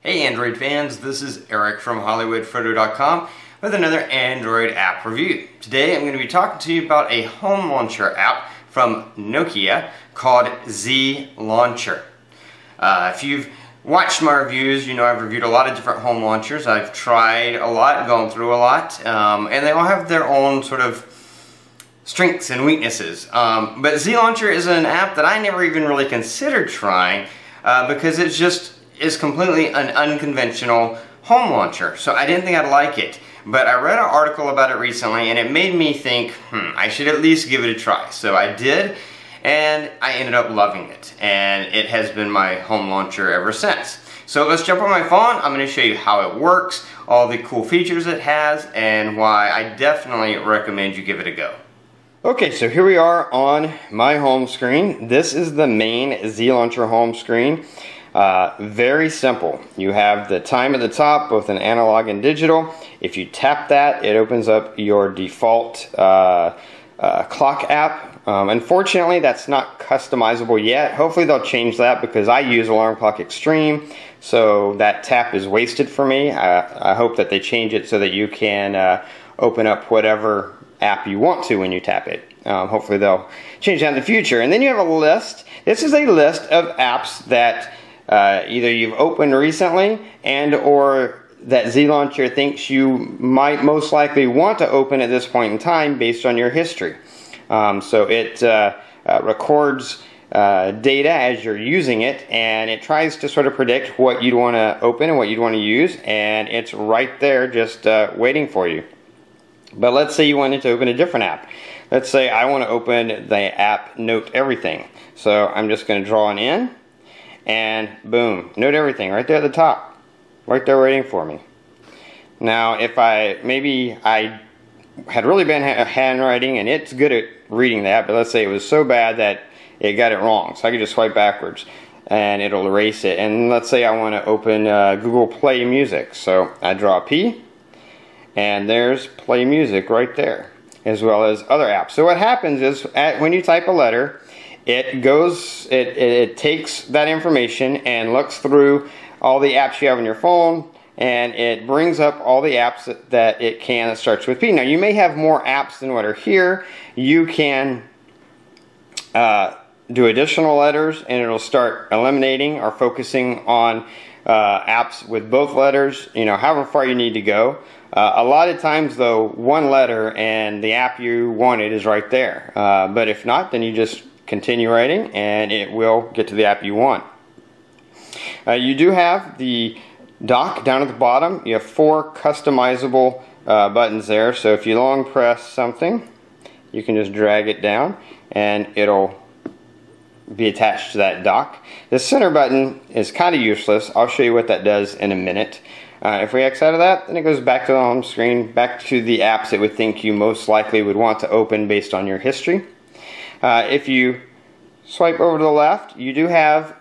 Hey Android fans, this is Eric from HollywoodFrodo.com with another Android app review. Today I'm going to be talking to you about a home launcher app from Nokia called Z Launcher. If you've watched my reviews, you know I've reviewed a lot of different home launchers. I've tried a lot, gone through a lot, and they all have their own sort of strengths and weaknesses. But Z Launcher is an app that I never even really considered trying because it's just is completely an unconventional home launcher. So I didn't think I'd like it. But I read an article about it recently and it made me think, I should at least give it a try. So I did, and I ended up loving it. And it has been my home launcher ever since. So let's jump on my phone. I'm going to show you how it works, all the cool features it has, and why I definitely recommend you give it a go. Okay, so here we are on my home screen. This is the main Z Launcher home screen. Very simple. You have the time at the top, both in analog and digital. If you tap that, it opens up your default clock app. Unfortunately, that's not customizable yet. Hopefully they'll change that because I use Alarm Clock Extreme, so that tap is wasted for me. I hope that they change it so that you can open up whatever app you want to when you tap it. Hopefully they'll change that in the future. And then you have a list. This is a list of apps that either you've opened recently and or that Z Launcher thinks you might most likely want to open at this point in time based on your history. So it records data as you're using it, and it tries to sort of predict what you'd want to open and what you'd want to use, and it's right there just waiting for you. But let's say you wanted to open a different app. Let's say I want to open the app Note Everything. So I'm just going to draw an in, and boom, Note Everything right there at the top, right there waiting for me. Now if maybe I had really bad handwriting and it's good at reading that, but let's say it was so bad that it got it wrong, so I could just swipe backwards and it'll erase it. And let's say I want to open Google Play Music, so I draw a P, and there's Play Music right there, as well as other apps. So what happens is when you type a letter, it takes that information and looks through all the apps you have on your phone, and it brings up all the apps that it can that starts with P. Now you may have more apps than what are here. You can do additional letters, and it'll start eliminating or focusing on apps with both letters, you know, however far you need to go. A lot of times though, one letter and the app you wanted is right there, but if not, then you just continue writing and it will get to the app you want. You do have the dock down at the bottom. You have four customizable buttons there, so if you long press something, you can just drag it down and it'll be attached to that dock. The center button is kind of useless. I'll show you what that does in a minute. If we X out of that, then it goes back to the home screen, back to the apps it would think you most likely would want to open based on your history. If you swipe over to the left, you do have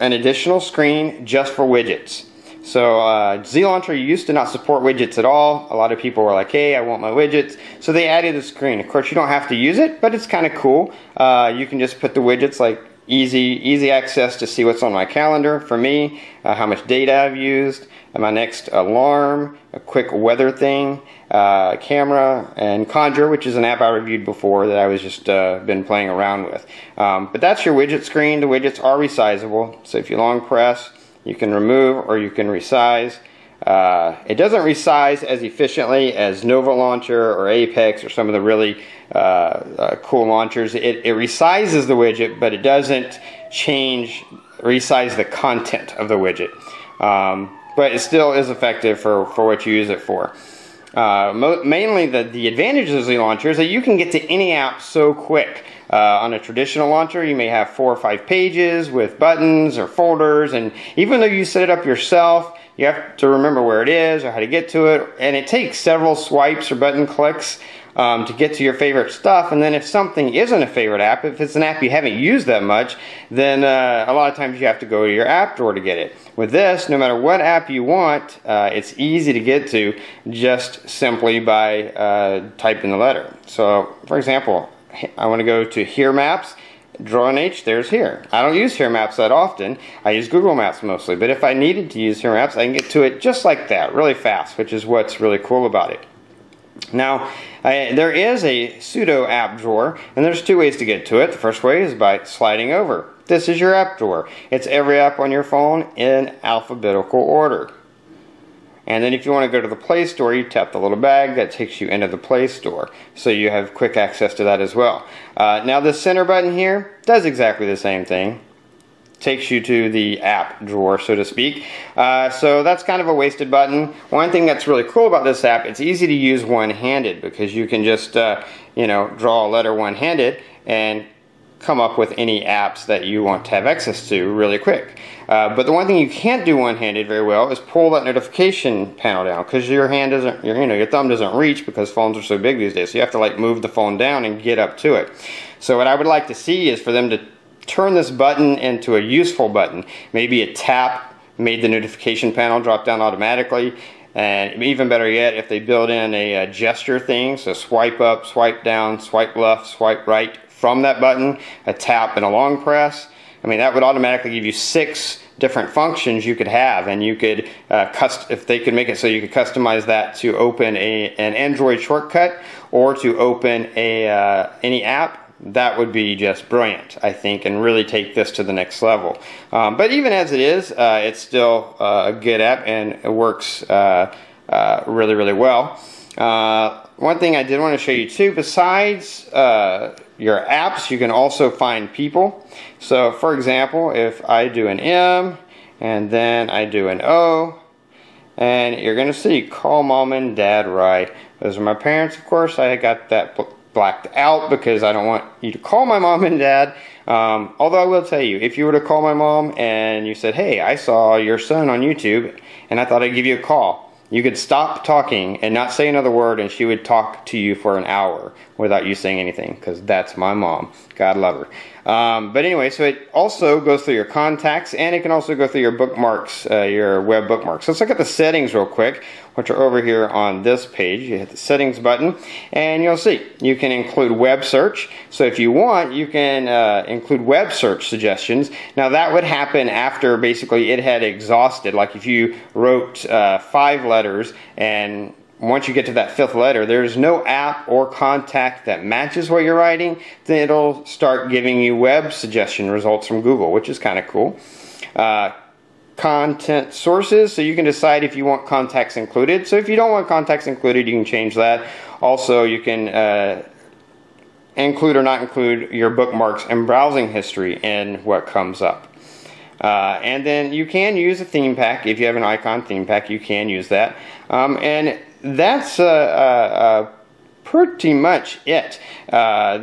an additional screen just for widgets. So Z Launcher used to not support widgets at all. A lot of people were like, hey, I want my widgets. So they added a screen. Of course, you don't have to use it, but it's kind of cool. You can just put the widgets, like easy access to see what's on my calendar for me, how much data I've used, my next alarm, a quick weather thing, camera, and Conjure, which is an app I reviewed before that I was just been playing around with. But that's your widget screen. The widgets are resizable, so if you long press, you can remove or you can resize. It doesn't resize as efficiently as Nova Launcher or Apex or some of the really cool launchers. It resizes the widget, but it doesn't resize the content of the widget. But it still is effective for what you use it for. Mainly the advantages of Z Launcher is that you can get to any app so quick. On a traditional launcher, you may have 4 or 5 pages with buttons or folders, and even though you set it up yourself, You have to remember where it is or how to get to it, and it takes several swipes or button clicks to get to your favorite stuff. And then if something isn't a favorite app, if it's an app you haven't used that much, then a lot of times you have to go to your app drawer to get it. With this, no matter what app you want, it's easy to get to just simply by typing the letter. So for example, I want to go to Here Maps, draw an H, there's Here. I don't use Here Maps that often. I use Google Maps mostly, but if I needed to use Here Maps, I can get to it just like that, really fast, which is what's really cool about it. Now, there is a pseudo app drawer, and there's two ways to get to it. The first way is by sliding over. This is your app drawer. It's every app on your phone in alphabetical order. And then if you want to go to the Play Store, you tap the little bag. That takes you into the Play Store. So you have quick access to that as well. Now the center button here does exactly the same thing. Takes you to the app drawer, so to speak. So that's kind of a wasted button. One thing that's really cool about this app, it's easy to use one-handed because you can just, you know, draw a letter one-handed and come up with any apps that you want to have access to really quick. But the one thing you can't do one-handed very well is pull that notification panel down, because your hand doesn't, your thumb doesn't reach because phones are so big these days. So you have to like move the phone down and get up to it. So what I would like to see is for them to turn this button into a useful button. Maybe a tap made the notification panel drop down automatically. And even better yet, if they build in a gesture thing, so swipe up, swipe down, swipe left, swipe right from that button, a tap and a long press. I mean, that would automatically give you 6 different functions you could have, and you could, if they could make it so you could customize that to open an Android shortcut or to open any app, that would be just brilliant, I think, and really take this to the next level. But even as it is, it's still a good app, and it works really, really well. One thing I did want to show you too, besides your apps, you can also find people. So for example, if I do an M and then I do an O, and you're gonna see call mom and dad, right? Those are my parents, of course. I got that blacked out because I don't want you to call my mom and dad. Although I will tell you, if you were to call my mom and you said, hey, I saw your son on YouTube and I thought I'd give you a call, you could stop talking and not say another word, and she would talk to you for an hour without you saying anything, because that's my mom. God love her. But anyway, so it also goes through your contacts, and it can also go through your bookmarks, your web bookmarks. So let's look at the settings real quick, which are over here on this page. You hit the settings button, and you'll see you can include web search. So if you want, you can include web search suggestions. Now that would happen after basically it had exhausted, like if you wrote 5 letters, and once you get to that 5th letter, there's no app or contact that matches what you're writing, then it'll start giving you web suggestion results from Google, which is kind of cool. Content sources, so you can decide if you want contacts included. So if you don't want contacts included, you can change that. Also, you can include or not include your bookmarks and browsing history in what comes up. And then you can use a theme pack. If you have an icon theme pack, you can use that. And that's pretty much it.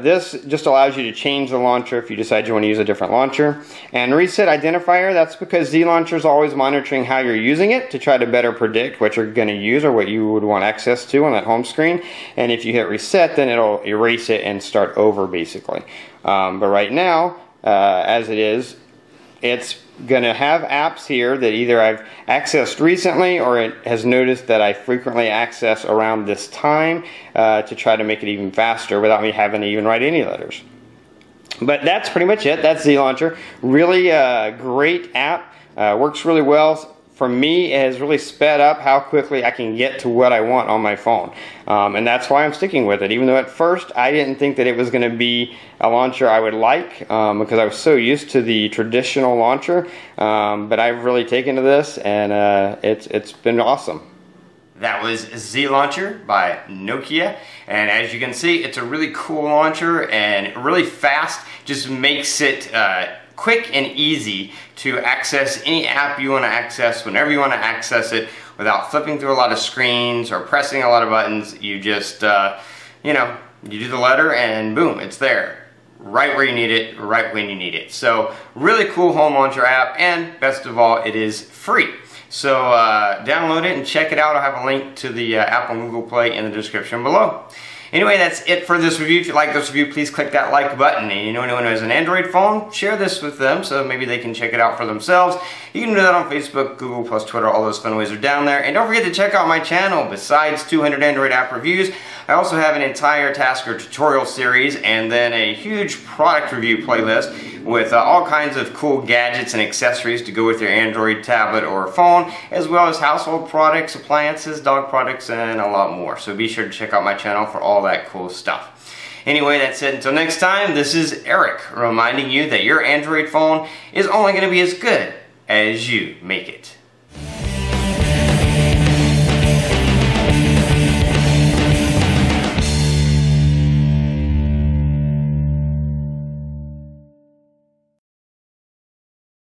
This just allows you to change the launcher if you decide you want to use a different launcher. And reset identifier, that's because Z Launcher is always monitoring how you're using it to try to better predict what you're going to use or what you would want access to on that home screen. And if you hit reset, then it'll erase it and start over, basically. But right now, as it is, it's going to have apps here that either I've accessed recently or it has noticed that I frequently access around this time to try to make it even faster without me having to even write any letters. But that's pretty much it. That's Z Launcher. Really great app. Works really well. For me, it has really sped up how quickly I can get to what I want on my phone. And that's why I'm sticking with it, even though at first I didn't think that it was going to be a launcher I would like, because I was so used to the traditional launcher. But I've really taken to this, and it's been awesome. That was Z Launcher by Nokia, and as you can see, it's a really cool launcher and really fast. Just makes it quick and easy to access any app you want to access whenever you want to access it without flipping through a lot of screens or pressing a lot of buttons. You just, you know, you do the letter and boom, it's there. Right where you need it, right when you need it. So really cool home launcher app, and best of all, it is free. So download it and check it out. I'll have a link to the app on Google Play in the description below. Anyway, that's it for this review. If you like this review, please click that like button. And you know anyone who has an Android phone, share this with them so maybe they can check it out for themselves. You can do that on Facebook, Google Plus, Twitter, all those fun ways are down there. And don't forget to check out my channel. Besides 200 Android app reviews, I also have an entire Tasker tutorial series and then a huge product review playlist with all kinds of cool gadgets and accessories to go with your Android tablet or phone, as well as household products, appliances, dog products, and a lot more. So be sure to check out my channel for all that cool stuff. Anyway, that's it. Until next time, this is Eric reminding you that your Android phone is only going to be as good as you make it.